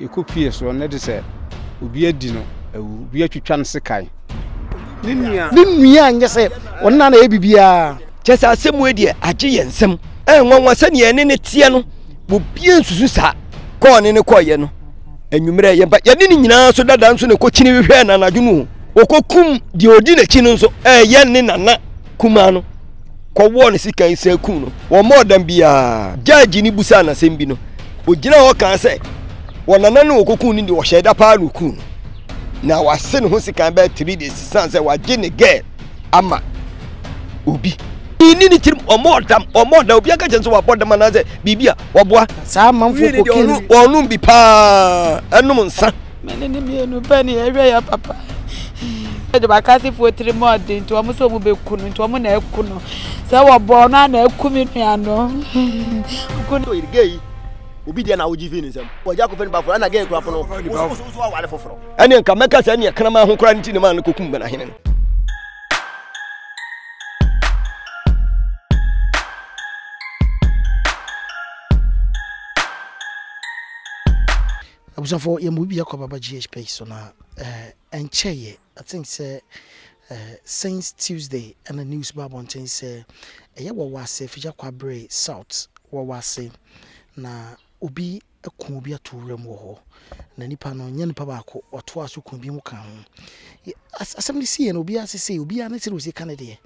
Ekopie so ne de se obi adi no obi atwitwa nsekan ninua anye se wonna na ebibia chese asemu edie agye yensem enwanwa se ne ne tie no obi ensusu sa ko ne koye no enwumre ye ba ye ne nyina so dada nso ne kochini hwe na nadwumu okokum de odi na chini nso ye ne nana kuma no ko wo ne sika isa kum no wo modern bia judge ni busa na sembi no ogina wo kan se Wanana no kokun ni de oheda pa lukun na wase ne ho sikan ba 3 days sanse waje ne girl ama obi ni ni tirim o modam obi aka jenso wa bodam na ze bibia woboa sa manfo kokun onu bi pa anum nsa mene ne mienu bani ehwe ya papa de bakati fo 3 months nto omo so mu bekunu nto omo na ekunu sa wobo na na ekumi nuano kokun irgei Obi dia na oji vini nsem. Oja ko feni ba foro na ge kura foro. Osu wa wale foforo. Ani nka meka sa ani ekana ma ho kura nti ne ma na kokum ba na hene. Abusa for ye mu bi yakoba ba GHP so na enche ye. I think say since Tuesday and the news ba bonten say ye wo wase fija kwabre south wo wase na obi ekun obi aturem wo ho na nipa no nya nipa baako oto aso kun bi mu kan ho asem ni sie na obi asese obi ana tire osi kan de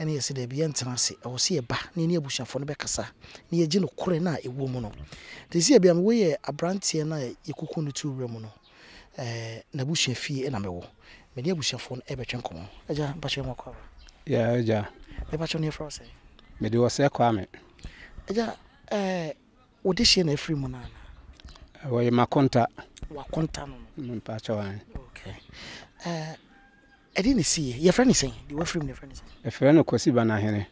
ene yesi da bi entena se e wo se ba na ene abushafo no bekasa na ye gi no kore na ewo mu no de sie bia me wo ye abrantie na ye kuku no turem no na bushafie na mewo me ne abushafo no e betwen komo aja ba che mo kwa ya aja e ba cho ne frose me de wo se kwa me aja Odishie na every month. Oye makonta. Wa konta no. Mpacha wan. Okay. I didn't see your friend is saying. The friend is saying. Your friend no kosiba na hene.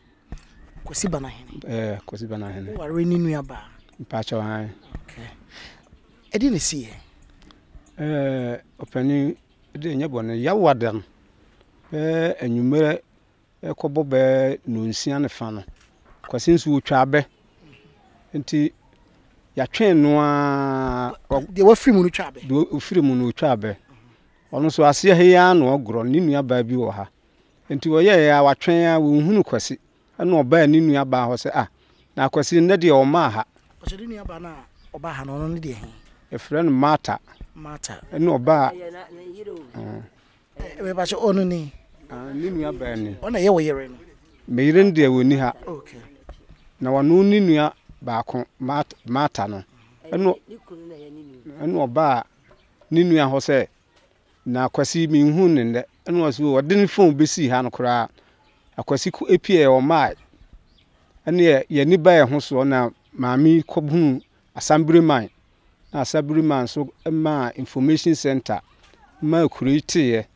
Kosiba na hene. Kosiba na hene. Wa reni nua ba. Mpacha wan. Okay. I didn't see. Opani de nyabone yawadan. Enyumere ekobobe no nsia ne fa no. Kwasi nsu otwa be. Nti ya train no a de wa free mu no twabe do free mu no twabe ono so ase heya na ogro ni nua ba bi wo ha nti wo ye ya wa train a wo hunu kwase na oba ni nua ba ho se ah na kwase ne de o ma ha o se nua ba na oba ha no ne de he e friend mata na oba e ba so onu ni ni nua ba ni ona ye wo yere ni me yere ndi e wo ni ha okay na wa no ni nua baako mata no eno eno ba ninu ya ho se na kwasi mi hu ne ne eno aso wo de ne phone be si ha no kra akwasi ku apie o mai ene ye ni ba ye ho so na maami ko hu assemblyman na assemblyman so ma information center ma create ye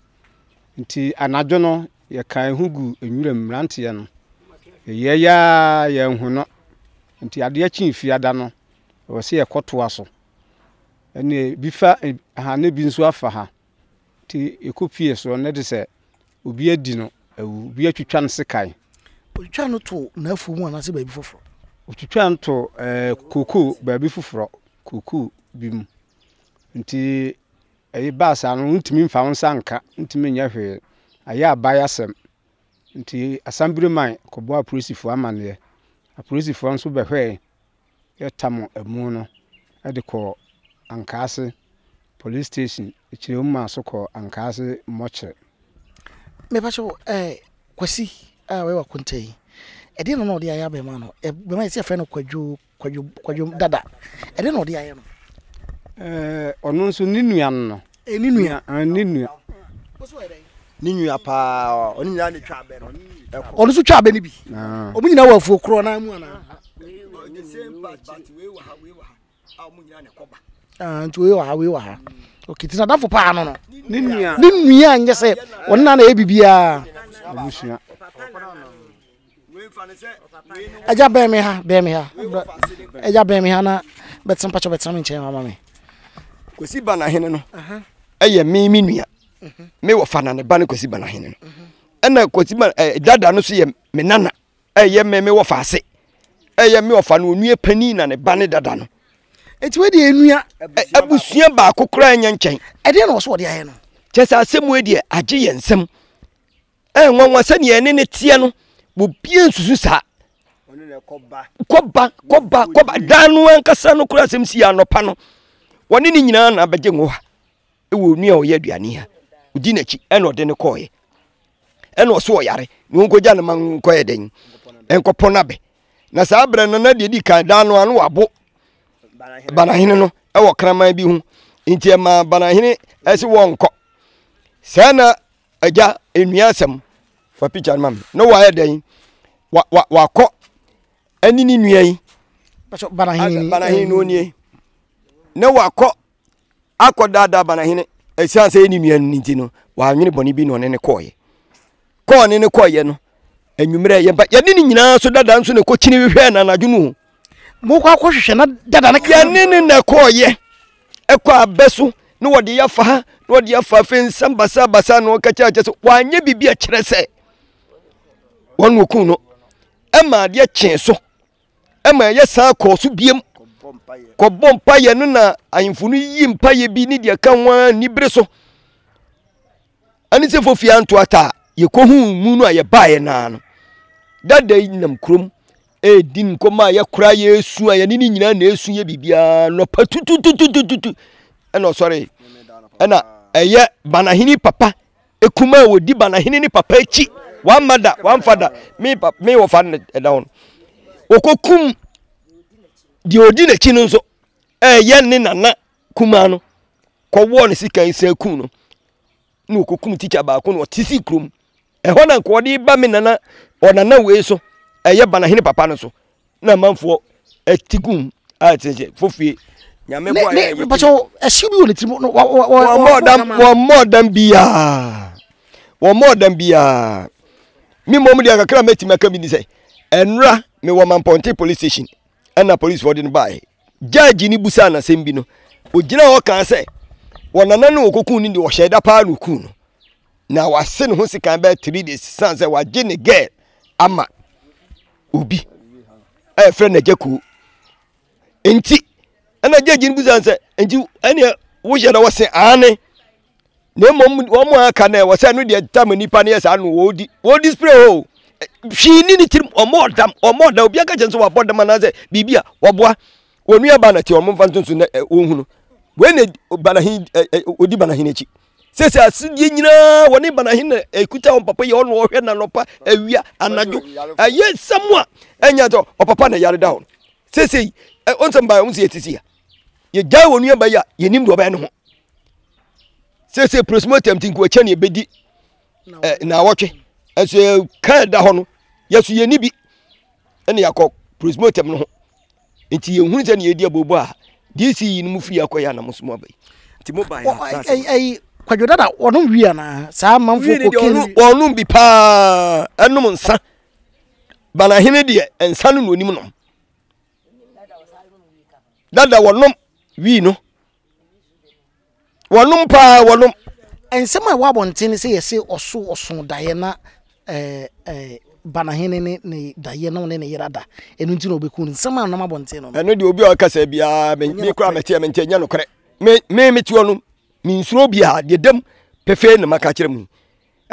nti anajo no ye kan hugu enwura mrante ye no ye ya ye hu no nti ade akinfiada no wo se ekoto aso ene bifa ha ne bi nso afa ha ti ekopie so ne de se obi adi no obi atwitwa nsekan otwitwa no to na afu mu anase ba bi foforo otwitwa nto koko ba bi foforo koko bim nti e ba sa no ntimi mfa won sanka ntimi nya hwe aye abayasem nti assemblyman ko bo police fo amane a police force so behwe ya tamo emu no e de ko ankase police station e chire umma so ko ankase moche me ba so kwasi we wa kuntai e de no no de aya be ma no e be ma se fe no kwadwo dada e de no de aya no onu nso ninua no e ninua koso e de ninua pa oni nyina ne twa be no onu so twa be ni bi omu nyina wa fu kro na mu ana the same party we were amu nyina ne koba nti we were ha okay tina da fo pa ano no ninua anye se wonna na e bibia abusua we fa ne se aja be me ha aja be me ha na betam pacho betam nche mama me kosi ba na hene no eye mi nua me wo fa na ne ba ne kwasi ba na hene no ena kwasi ba dada no so ye me nana eye me wo fa ase eye me wo fa no nue pani na ne ba ne dada no It's where the Enya Abusia Baku crying and chain. I didn't know what I know. Just as some way, dear Aji and some. And one was any and any Tiano will be in Susa. Coba, Danu and Cassano cross him, Siano Pano. One in Yana Bajangoa. It will near Yediania. Udinachi and Odenocoy. And was so yare, no go down among Coeding and Coponabe. Nasabra no Nadi can down one wabo. Banahine no, I walk crama be who into my banahine as one cock. Sana a ja in yasam for picture, ma'am. No, I day. What cock? And in ye, but banahine, no, I cock. I caught that banahine, a sans any mean nintino, while anybody be on any coy. Corn in a coy, and you may, but you didn't so that dance in a coaching and I do know. Moka koshena dada na yanene na koye ekwa abeso no wode yafa ha no wode yafa fensam basa basa no kacha kacha so wanye bibi a kire se won woku no ema de kyen so ema ye sa ko so biem ko bompa ye no na ayimfu no yi mpa ye bi ni de ka hwa ni bre so ani se fofi anto ata ye ko hu mu no aye baaye na no dada nam krom din koma ya kura yesu aya ni nyina na yesu ye bibia no patututututu eno sorry ena eye banahini papa ekuma wodi banahini ni papa echi one mother one father me wo fan down okokum di odi na chi nzo eye ni nana kuma no kwowo ne sikan sekun no na okokum teacher ba ko no tisi krom ehona nko odi ba me nana onana we so eye banahini papa no so na manfo atigum atije fofie nyame kwa eye pacho asibi wole timo no wa modern bia mi mom dia kakra meti maka mi ni sei enra me wo Mamponte police station ana police for din bai judge ni busa na sembi no ogina wo kan sei wonana no okokun ni de wo hye da pa no ku no na wase ne ho sikan ba 3 days san sei wa gene girl ama Ubi, I friend a jacu. Enti, and I judge in Buzanza, and you any wish I was saying, Anne. No more can I was under the time in Nipanias and Woody. What is pro? She needed him or more damn or more. There'll be a catch and so about the manager, Bibia, Wabwa, when we are banat your Monfanton to when it Banahin Udi Banahinichi. Says I see Yina, one Banahina, a cutter on Papa, your war and Lopa, a via and I yes, somewhat, and Yato or Papa Yard down. Says I on some by once yet is here. You die when you by ya, you named Robano. Says a prosmotem think which any bedi now watch as a car down. Yes, you nibi and Yako prosmotem no. It's you who's any idea boba. This is in Mufia Koyana Musmobi. Timobile. Kwadodada wonu wi ana saa manfo kokin wonu bi pa enum nsa banahine de ensa no onim no dada wonu wi no wonu pa wonu ensema wa Abɔnten se yesi oso daye na banahine ne daye no ne yirada enu nti no beku nsema no Abɔnten no eno de obi o kasa bia me kura mete me ntenya no kre me meti wonu minsro bia de dem pefe na maka kire mu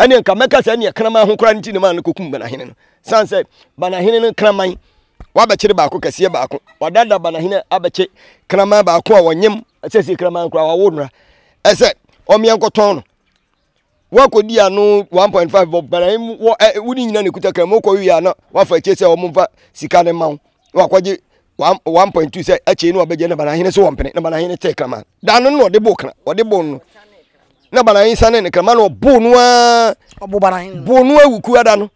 ene nka meka sa ne krama ho kra nti ne ma ne kokum banahine no sanse banahine ne kraman wa ba kire ba ko kase ba ko wadada banahine abache krama ba ko wonyem asese krama nkra wa wonra ese omian koton no wa ko dia no 1.5 bob banahine woni nyina ne kuta krama ko wi ya na wa fa kye se o mfa sika ne ma wa kwaje 1.2 say ache no abeje na banahine so wompene na banahine te krama da no no de bokna o de bon no na banahine sane ne krama no bonu a obo banahine bonu a wuku ada no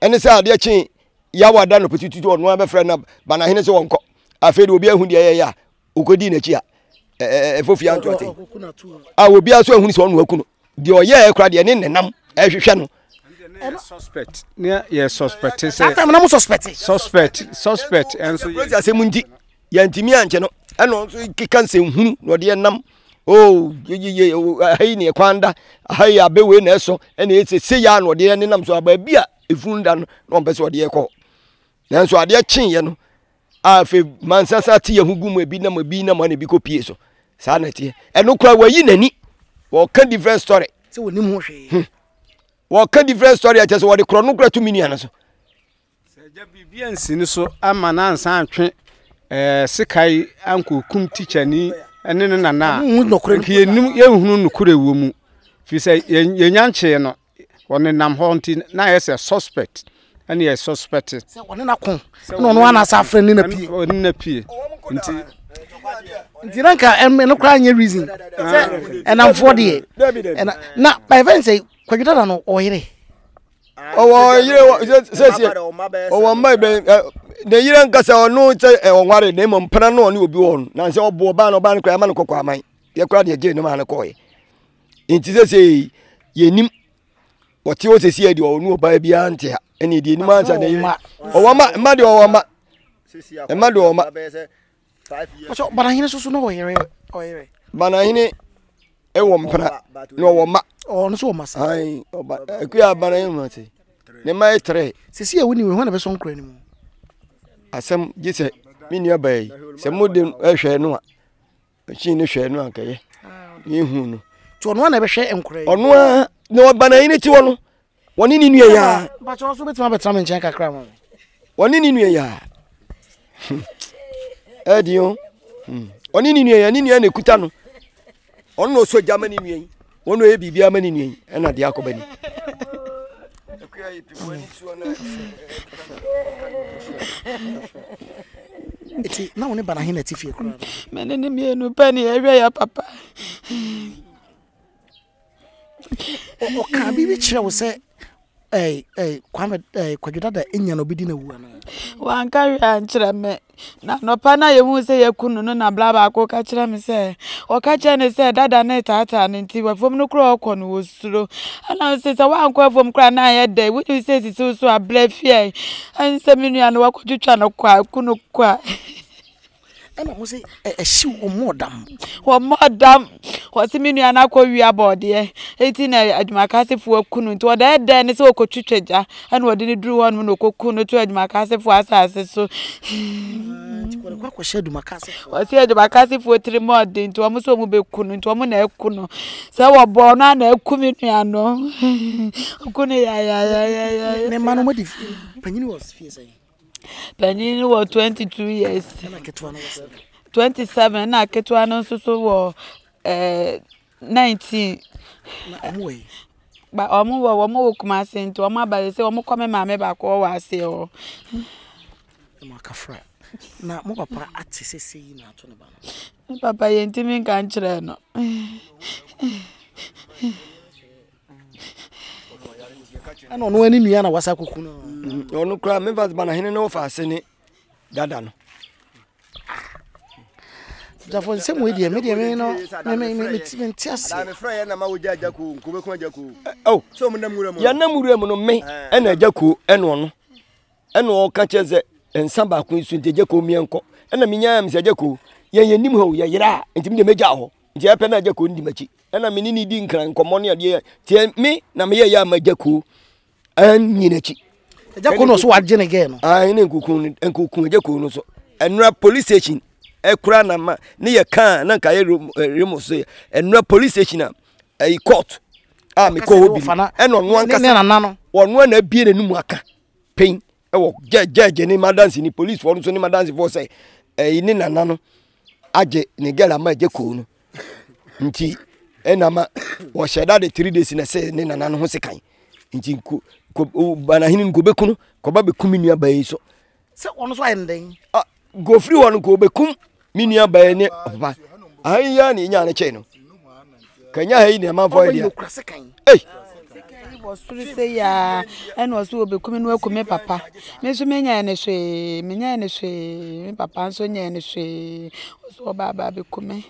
ene say ade ache ya wada no petitutu onu abe frɛ na banahine so wonko afi de obi ahu de ya okodi na chi a efofia anto ate a obi aso ahu ni so onu aku no de oyɛ ekra de ne nenam ehwehwɛ no suspect near yes suspect suspect and so yes asemundi yantimi anche no eno so kikanse hunu no de nam oh ye ahi ne kwanda ahi abewe na eso ene ese ya no de ne nam so aba bia efunda no no pese ode ekọ nanso ade a chin ye no afi mansasa ti yahugum ebi na mane bi kopie so sa na tie eno kwa wayi nani wo ka different story se woni mu hwe wo ka different story acha so wo de kro no kra tumi niana so se ja bibia nsi ni so ama na ansan twe sikai anko kum teacher ni ene na na ye num ye hunu nukure wo mu fi se ye nyanche no woni nam honti na yes a suspect and yes suspected se woni na kon no no ana sa frani na pie woni na pie nti ranka em no kra anya reason se and I'm 40 and na my friend say kwagita na no oyire oyire se o my ben de yire nka se onu che onware de mo mpana no oni obi won na se obo ba no kra ma no kokwa man ye kra de je no ma no koye nti se se yenim oti o se se de onu oba bia antia eni de enim ansa de ma de ma se se ya ma de ma 5 years but I hear so so no here oyere but I hear e wo mpra no wo ma o no so masa ai akuya bara yin ma te ne mai tre se se e woni we ho na be so nkra ni mu asem je se mi nua bai se modem ehwe no a chi ne hwe no anka ye ye hu no to no na be hwe nkra ono a no bana yin ti wo no woni ni nua ya ba cho so betima betra me nchen kakra mo woni ni nua ya Edion. Oni ni nua ni nua na kuta no. Ono no so Germany nua yi. Ono e bibia mani nua yi. E na de akoba ni. Ekuya yi pipo ni so na. Eti na woni bana hin na tifie kura. Mene ni mi enu pa ni ehwe ya papa. O ka bi kire wo se kwame kwagida da enya no bidi na wu ana. Wa nka hwa nkire me. Na no pa na yehu se yekunu no na blaba akoka kire me se o ka kire ne se dada na tata ne nti wafom no kro okọ no osuro ana se se wa nko afom kra na ya de we do se se so abla fie an se minu ana wa kwotwa no kwa kunu kwa ana mo se e shi wo modam o se minu ana akọ wi abode e enti na adumakasefo akunu nti o da de ne se okotwetwa ana o de ne duru ho no okokunu to adumakasefo asase so kwa kwashe adumakasefo o se adumakasefo tiri mode nti o mo so mo bekunu nti o mo na ekuno se wo bo no ana ekumi nu ano okunu ya ne manu mo di panyini was fie sai Penny was 22 years. 27. I get one also so 19. But I'm over one more commercial to my body. So I'm coming, my back or I say, oh, Macafra. Now, more papa at CC in our Papa, you intimate country. No, I don't know any Miana was a cocoon. No, no crime members, but I didn't know for Senate Dadano. The same way, dear, I'm afraid I'm out Jaku, Kubaku. Oh, so Yanamuramu me and a Jaku and one and all catches and some back with the Jaco Mianco and the Miams Jaco, Yanimho, Yayra, and Tim de Majao. Japana Jaco Dimachi, and I mean, Indian crank, commonia, dear, tell me, Namia, my Jaco. And Ninachi. Jaconos watching again. I ain't cocoon and cocoon Jaconos and rap police station. A crana near can, Nanka Remose, and rap police station. A court. I'm a cold fana, and on one canano, on one a beer and muaca. Pain. Oh, judge, any madams in the police for so many madams for say, a ninanano. Aje, Negala, my Jacono. Nti, enama, was shadowed 3 days in a say, Nanan Hosekai. Inti Banahin Gobecuno, Cobabe Cuminia Baso. So one's winding. Go free one Gobecum, Minia Bane. I yan in Yana Channel. Can ya hate them for you? Eh, was to say ya, and was to become welcome, papa. Miss Mania and a shay, Minia and a shay, Papa Sonia and a shay, so Baba become.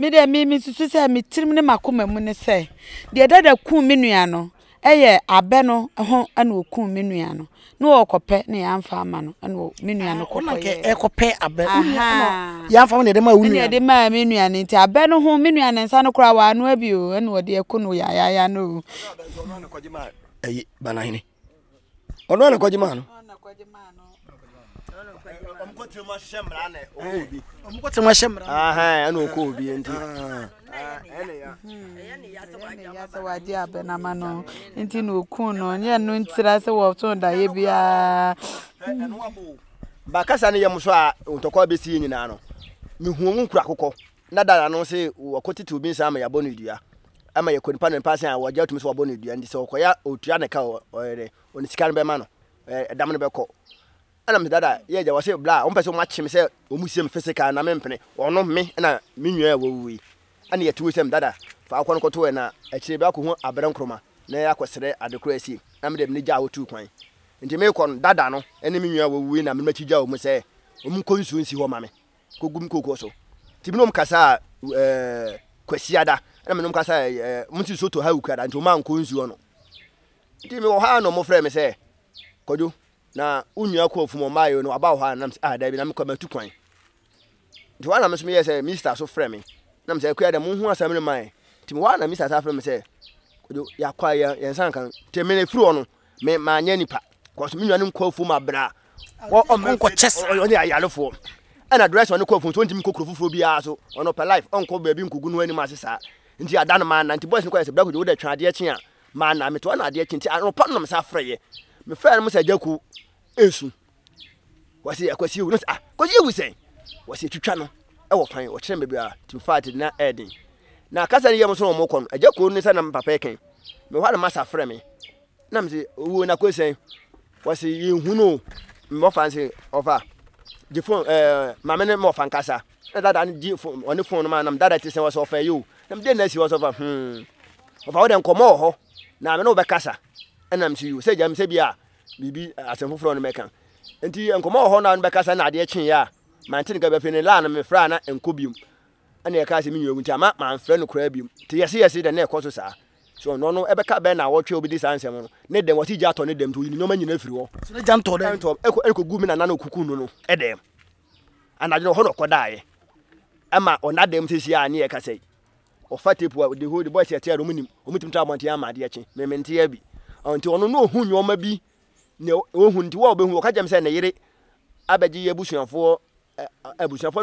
Me de me susa me tirim ne makoma mu ne se de dada ku menua no eye abe no ho ana oku menua no na okope na ya mfa ama no ana menua no kokoye e kope abe ya mfa na de ma unu ya de ma menua ne nti abe no ho menua ne nsa no kura wa anu abi o ana ode eku no ya no bana hini ono ana kwajima no ama yekoni pano mpase a wajia utumi so wabone dua ndi so koya otua ne ka oyere oni sika ne be ma no edam ne be ko ana me dada ye ja wase bla on pese o ma chim se o musiem physical na me mpene ono me na me nwia wawuyi ana ye tuwe sem dada fa akon ko to na akire be akon ho abran kroma na ye akosere adekora si na me dem ne ja otu kwan nti me ko dada no ene me nwia wawuyi na me machi ja o mu se o mu ko nsu nsi ho ma me ko gum ko ko so ti binom kasa kwesiada na menom kasa munti so to ha ukara nti o ma nko nzu ono nti me wo ha no mo frɛ me sɛ kɔdu na unyua ko ofumo maayo no aba wo ha na me ah da bi na me kɔma tu kwan nti wa na me so me yɛ sɛ mister so frɛ me na me sɛ kuya da mo hu asɛm ne man nti me wa na mister sa frɛ me sɛ kɔdu ya kwa ya nsan kan te me ne furu ono me ma nya nipa kɔso me nua ne nko ofumo abra wo onko chese oni ayalofo ana dress one ko ofumo so nti me kokro foforo bia so ono per life onko ba bi nkugu no ani ma sesa nti adana man na nti boys nko ese black de twa de achi a man na meto na de achi nti anopa no me sa freye me frere mo sa jaku ensu wase akwasi wu ah kwasi wu sen wase twitwa no e wo fan wo kire me bia ti fight na edin na kasa ye mo so mo kono ajaku ni sa na papa eken me hwa na ma sa frere me na me se wo na kwesen wase ye hunu mo fanse ofa de phone mamene mo fankasa dada an di phone one phone ma na dada ti sen wase ofa you dem na si was over of how dem come ho na me no be kasa na me you say jam say bia bibi asemfofro no me kan enti enkomo ho na be kasa na ade kyen ya mantin ga be fe ne la na me fra na enkobium na e ka se me nyu nti ama man fra no kra bium ti yesi de na e koso sa so no no e be ka be na wo twe obi dis ansem no ne dem wati ja to ne dem to ni no ma nyina firi wo so ne jam to dem e ko gu me na na okuku no e dem anaje ho no kodaaye ama ona dem sisi ani e ka sei ofatipo the whole boys at here omunim omutim ta monte amade achi memente abi onti ono no hunyo ma bi ne ohun ti wo behu okajem se na yire abaji abusuanfo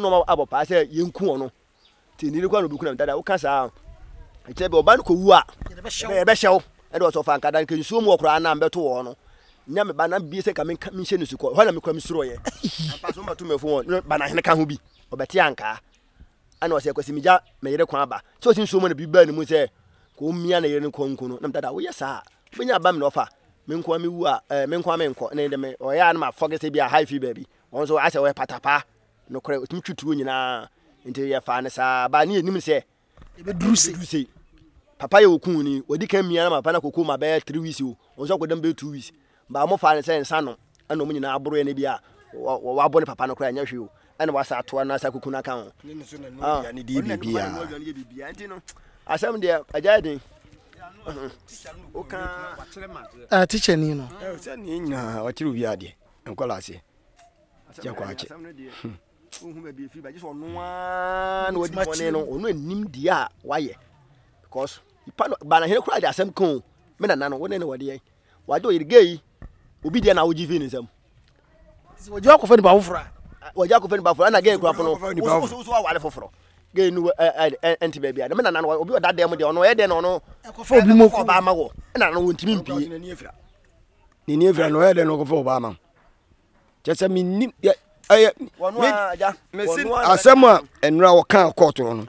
no abopa se yenku ono ti niri kwa no bikuna dada wo kasa echebe oban ko wu a be shew e do so fa nkadan ke nsuo mu okra na mbeto wo no nya me bana bi se ka men hye ne suko ho na me kwa msuro ye apaso mbato me fo bana hene ka ho bi obete anka ana wase kwasi mija me yire kwa aba so sin so mo na biba ni mu se ko mia na yire ni konkuno na mtada wo yesa benya ba me no fa me nko me wu a me nko me nko na de me o ya na ma forget bi a high fever bi won so ase we patapa no kore otum twutu nyina nti ye fa ne sa ba ni enim se e be duru se papa ye okun ni odi kan mia na ma pa na kokko ma ba 3 weeks o won so kodam be 2 weeks ba mo fa ne se nsa no ana mo nyina aboro ye ne bi a wo abone papa no kora nya hwe o ana wasa atoa na sa kokuna kan ho ne so na no ya ni di bibia anti no asem de ajaiden o ka teacher ni no e se ni nyina o kire bibia de enkola ase ja kwa ache ohun ba bi fi ba ji so no a no di one no ono enim di a waye because ipa ba na here kura de asem kan me na na no wona ne wade ye wade o yirgei obi de na wo jivi ni sam si wo ji akofo ni ba wo fura waja ko fen ba fura na ge kwa pono so wa wale foforo ge nu anti baby na me na na obi oda dem de ono ye de no no ekofo obi mo ko ba ma wo na no wontimi mpie ni ni efra no ye de no ko fo ba ma chese mi ni aye wonu aja me sin asema enura wo kan court no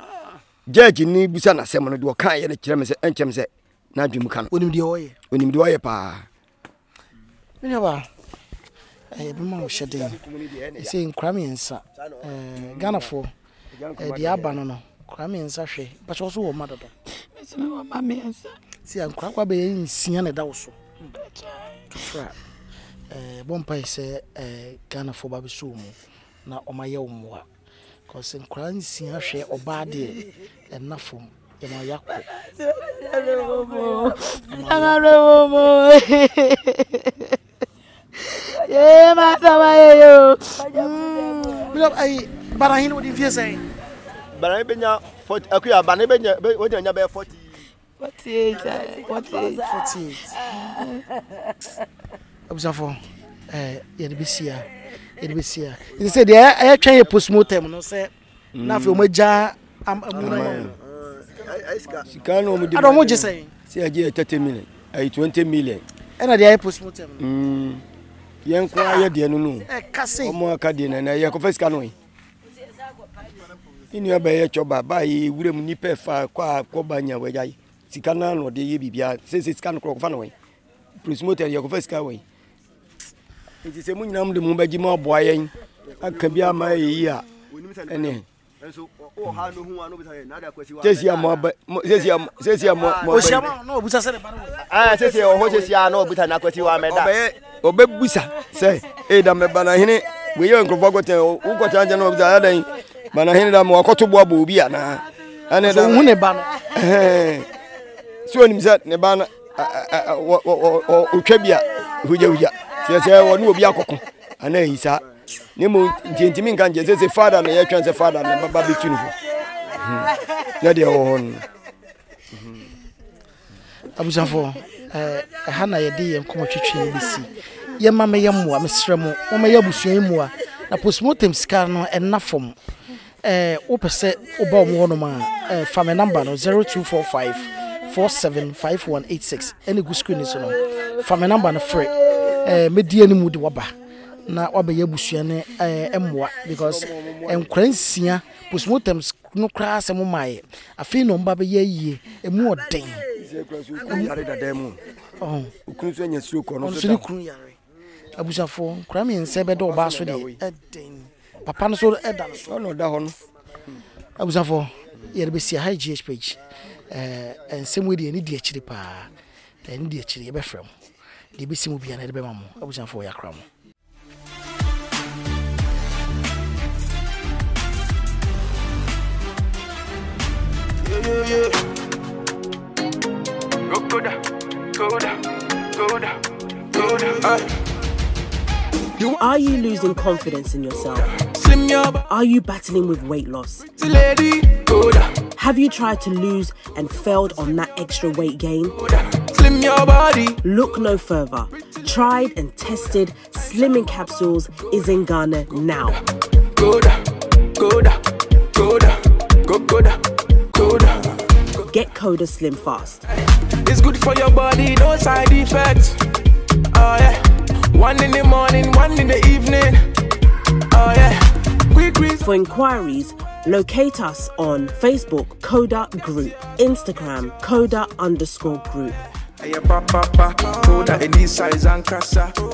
judge ni busa na asema no de wo kan ye na kire me se enchem se na dwum kan onim de wo ye pa me na ba I be more shedding. You see, in Kramiensa, Ghana for the Abanono, Kramiensa she, but also a mother. Miss Mamma, see, I'm crap being seen at also. To frat. Bompai say, Ghana for Babisumo, now on my own more. Cause in Kran seen her share or bad day, and nothing. I yeah, my son, I but I know what you say. But I been 40. Okay, I been here. What you been 40? 48. 48. Observe. Yeah, the BCA. it be see. They say they are trying to post more time. No say. Now for me, ja, I'm not. I don't want to say. See, I give 30 million. I 20 million. And I dey post more time. Yen ko aye de nunu. E kase. Omo aka de na ye ko fesika no yi. Inu abaye choba ba yi wurem ni pefa kwa ko banya wejai. Sika na no de ye bibia. Se se sika no ko fa no yi. Promoter ye ko fesika we. Iti se munyina mu de mu baji ma obo ayen. Aka bia ma yi a. Ene. Enso o ha no hu ano bi say na da kwesi wa. Se se mo. O siama no obusa se de baro. Ah se se o ho se sia no obuta na kwesi wa meda. Obebusa say eda me bana hene we yo nkrofo goten wo goten je no obusa adan bana hene da me wakotobo abo obi ana ane da hu ne bana eh so ni mzat ne bana o twa bia huja se wonu obi akoko ana hisa nemu ntintimi nkan je se father na ye twan se father na baba bitunu na de won abusafo hana yedi ye nkomo twetwe bi si ye mama ye moa mesremo o ma ye busuan moa na postmortem scan no enna form wo pese oba o mo no ma family number no 0245475186 any good screen is no family number no free media ni mu di waba na oba ye busuan moa because enkransia postmortem no kra se mo mai afi no mba be ye yie emu oden oh ukruso anya siroko no so ukru yare abusafo kra me nsebe do ba so de eden papa no so edan so no da ho no abusafo yere be si high gh page ensem we de ni de akiri pa ni de akiri e be frem de be simu bia na de be mamu abusafo ya kra mo Are you losing confidence in yourself? Are you battling with weight loss? Have you tried to lose and failed on that extra weight gain? Look no further. Tried and tested Slimming Capsules is in Ghana now. Get Coda Slim fast. It's good for your body, no side effects. Oh yeah. One in the morning, one in the evening. Oh yeah. Quick. For inquiries, locate us on Facebook Coda Group, Instagram Coda_group.